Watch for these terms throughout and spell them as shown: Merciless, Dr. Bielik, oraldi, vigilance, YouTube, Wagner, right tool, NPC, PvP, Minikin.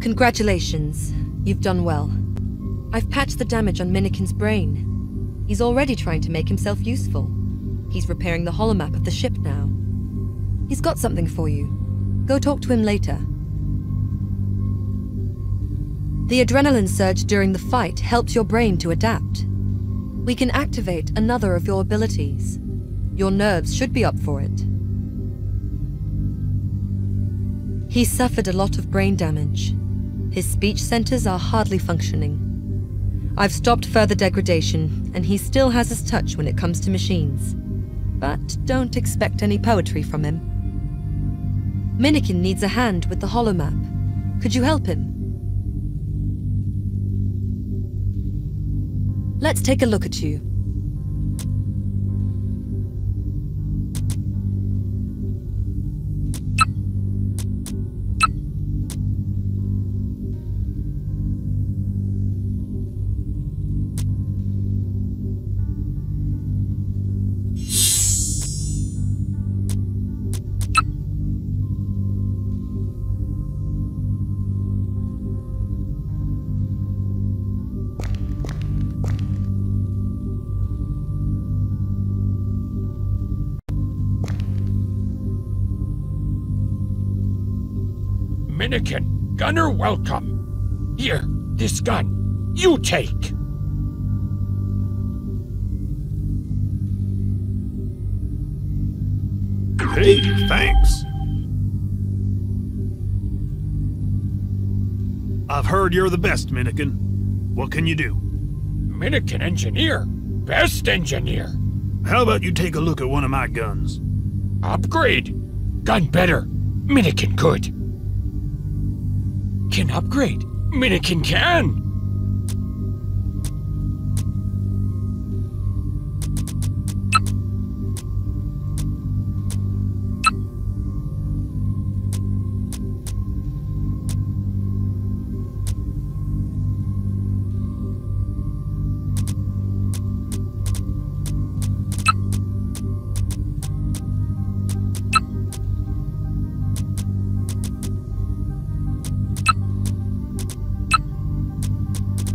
Congratulations. You've done well. I've patched the damage on Minikin's brain. He's already trying to make himself useful. He's repairing the holomap of the ship now. He's got something for you. Go talk to him later. The adrenaline surge during the fight helps your brain to adapt. We can activate another of your abilities. Your nerves should be up for it. He suffered a lot of brain damage. His speech centers are hardly functioning. I've stopped further degradation, and he still has his touch when it comes to machines. But don't expect any poetry from him. Minikin needs a hand with the holomap. Could you help him? Let's take a look at you. Minikin, gunner welcome. Here, this gun, you take. Hey, thanks. I've heard you're the best, Minikin. What can you do? Minikin engineer? Best engineer. How about you take a look at one of my guns? Upgrade. Gun better. Minikin good. Can upgrade. Minikin can!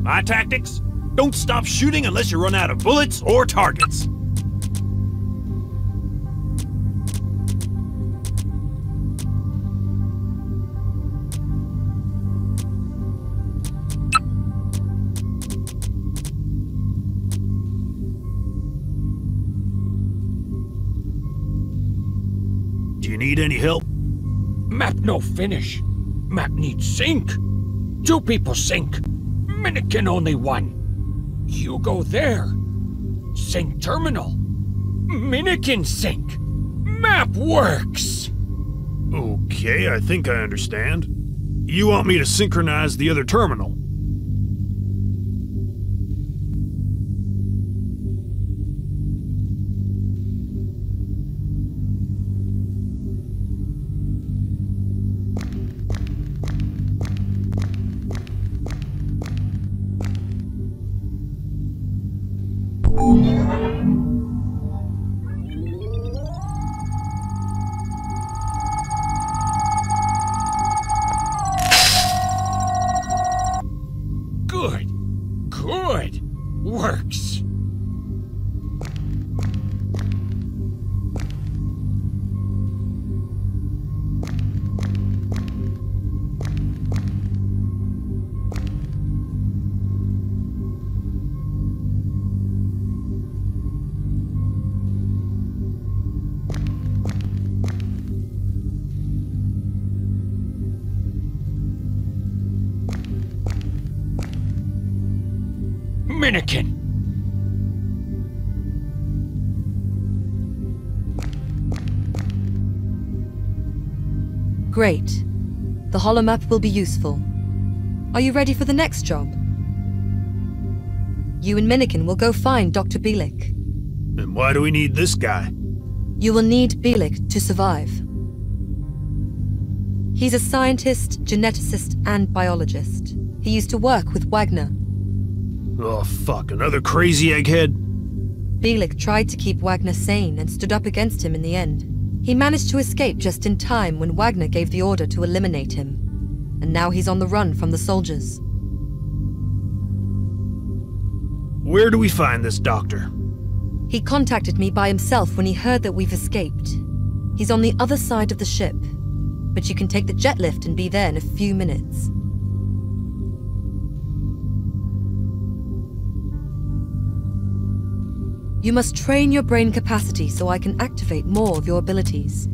My tactics? Don't stop shooting unless you run out of bullets or targets. Do you need any help? Map no finish. Map needs sync. Two people sync. Minikin only one. You go there. Sync terminal. Minikin sync. Map works. Okay, I think I understand. You want me to synchronize the other terminal? Good. Works. Minikin! Great. The holomap will be useful. Are you ready for the next job? You and Minikin will go find Dr. Bielik. And why do we need this guy? You will need Bielik to survive. He's a scientist, geneticist, and biologist. He used to work with Wagner. Oh fuck, another crazy egghead? Bielik tried to keep Wagner sane and stood up against him in the end. He managed to escape just in time when Wagner gave the order to eliminate him. and now he's on the run from the soldiers. Where do we find this doctor? He contacted me by himself when he heard that we've escaped. He's on the other side of the ship, but you can take the jet lift and be there in a few minutes. You must train your brain capacity so I can activate more of your abilities.